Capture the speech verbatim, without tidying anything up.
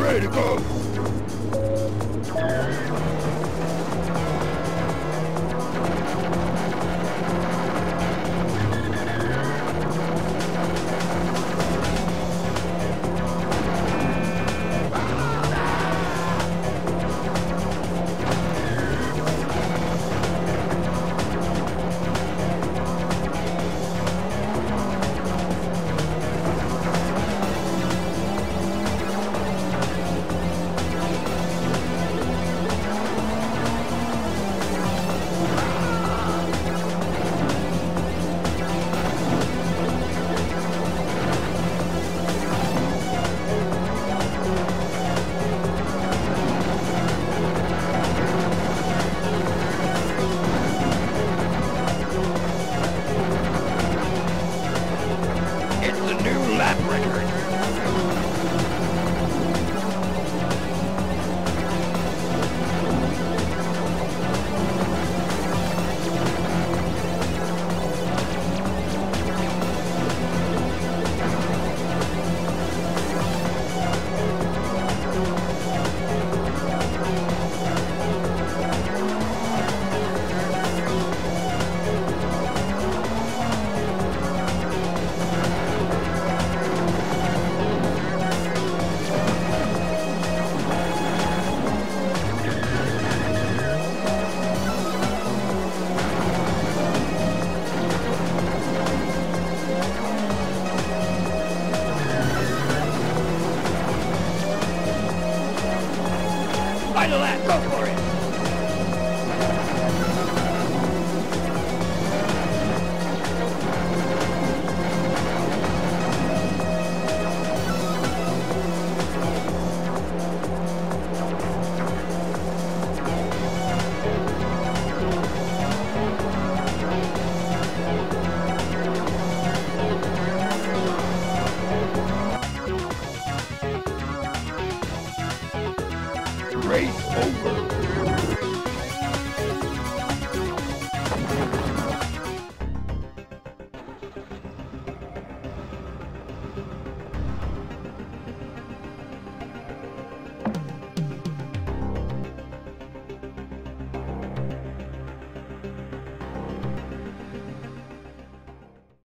ready to go.